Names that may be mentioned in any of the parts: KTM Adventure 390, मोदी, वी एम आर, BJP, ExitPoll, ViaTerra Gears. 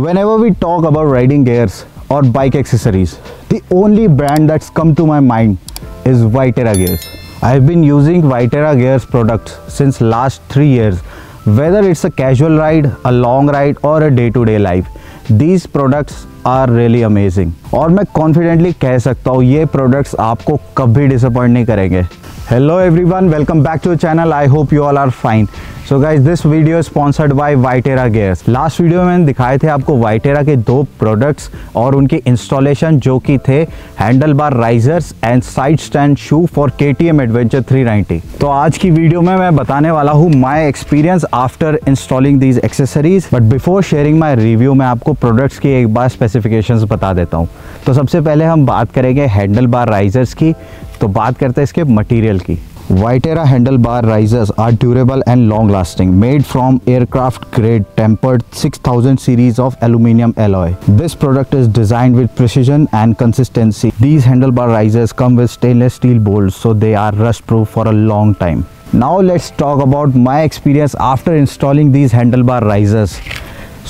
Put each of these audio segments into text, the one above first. Whenever we talk about riding gears or bike accessories, the only brand that's come to my mind is ViaTerra Gears. I've been using ViaTerra Gears products since last 3 years, whether it's a casual ride, a long ride or a day-to-day life. These products are really amazing. और मैं confidently कह सकता हूँ ये products आपको कभी disappoint नहीं करेंगे. Hello everyone, welcome back to the channel. I hope you all are fine. So guys, this video is sponsored by ViaTerra Gears. Last video में मैंने दिखाए थे आपको ViaTerra के दो products और उनकी installation जो कि थे handlebar risers and side stand shoe for KTM Adventure 390. तो आज की वीडियो में मैं बताने वाला हूँ my experience after installing these accessories. But before sharing my review, मैं आपको products की एक बार specifications बता देता हूँ. तो सबसे पहले हम बात करेंगे handlebar risers की. तो बात करते हैं इसके मटेरियल की. ViaTerra handlebar risers are durable and long-lasting, made from aircraft-grade tempered 6000 series of aluminium alloy. This product is designed with precision and consistency. These handlebar risers come with stainless steel bolts, so they are rust-proof for a long time. Now let's talk about my experience after installing these handlebar risers.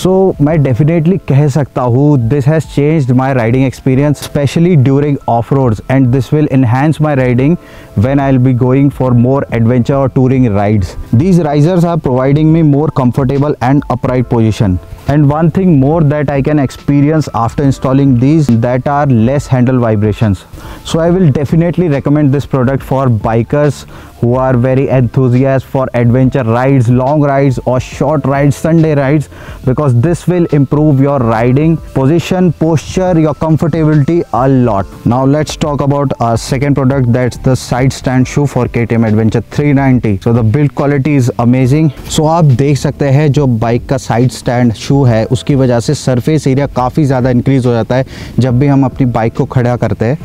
सो मैं definitely कह सकता हूँ this has changed my riding experience specially during off roads and this will enhance my riding when I will be going for more adventure और touring rides. These risers are providing me more comfortable and upright position. And one thing more that I can experience after installing these, that are less handle vibrations. So I will definitely recommend this product for bikers who are very enthusiastic for adventure rides, long rides or short rides, Sunday rides, because this will improve your riding position, posture, your comfortability a lot. Now let's talk about our second product, that's the side stand shoe for KTM Adventure 390. So the build quality is amazing. So आप देख सकते हैं जो bike का side stand shoe है उसकी वजह से सरफेस एरिया काफ़ी ज़्यादा इंक्रीज़ हो जाता है जब भी हम अपनी बाइक को खड़ा करते हैं.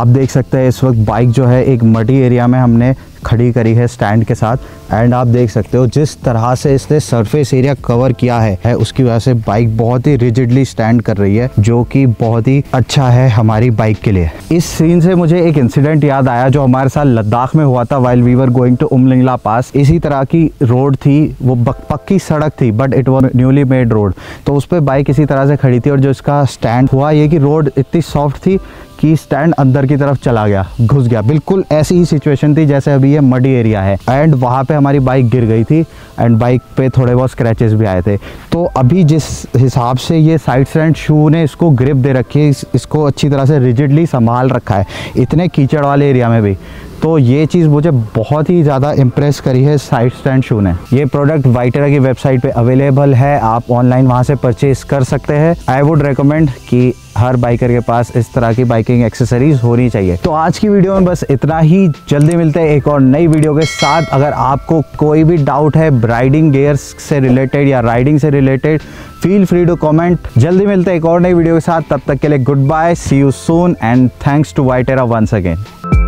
आप देख सकते हैं इस वक्त बाइक जो है एक मडी एरिया में हमने खड़ी करी है स्टैंड के साथ, एंड आप देख सकते हो जिस तरह से इसने सरफेस एरिया कवर किया है उसकी वजह से बाइक बहुत ही रिजिडली स्टैंड कर रही है, जो कि बहुत ही अच्छा है हमारी बाइक के लिए. इस सीन से मुझे एक इंसिडेंट याद आया जो हमारे साथ लद्दाख में हुआ था while we were going to Umlingla pass. इसी तरह की रोड थी, वो पक्की सड़क थी but it was newly made road, तो उस पर बाइक इसी तरह से खड़ी थी और जो इसका स्टैंड हुआ ये कि रोड इतनी सॉफ्ट थी कि स्टैंड अंदर की तरफ चला गया, घुस गया. बिल्कुल ऐसी ही सिचुएशन थी जैसे अभी ये मडी एरिया है, एंड वहाँ पे हमारी बाइक गिर गई थी एंड बाइक पे थोड़े बहुत स्क्रैचेस भी आए थे. तो अभी जिस हिसाब से ये साइड स्टैंड शू ने इसको ग्रिप दे रखी है, इसको अच्छी तरह से रिजिडली संभाल रखा है इतने कीचड़ वाले एरिया में भी, तो ये चीज़ मुझे बहुत ही ज़्यादा इम्प्रेस करी है साइड स्टैंड शू ने. ये प्रोडक्ट ViaTerra की वेबसाइट पे अवेलेबल है, आप ऑनलाइन वहाँ से परचेज कर सकते हैं. आई वुड रिकमेंड कि हर बाइकर के पास इस तरह की बाइकिंग एक्सेसरीज होनी चाहिए. तो आज की वीडियो में बस इतना ही, जल्दी मिलते हैं एक और नई वीडियो के साथ. अगर आपको कोई भी डाउट है राइडिंग गियर्स से रिलेटेड या राइडिंग से related, feel free to comment. जल्दी मिलते हैं एक और नई वीडियो के साथ, तब तक के लिए good bye, see you soon and thanks to ViaTerra once again.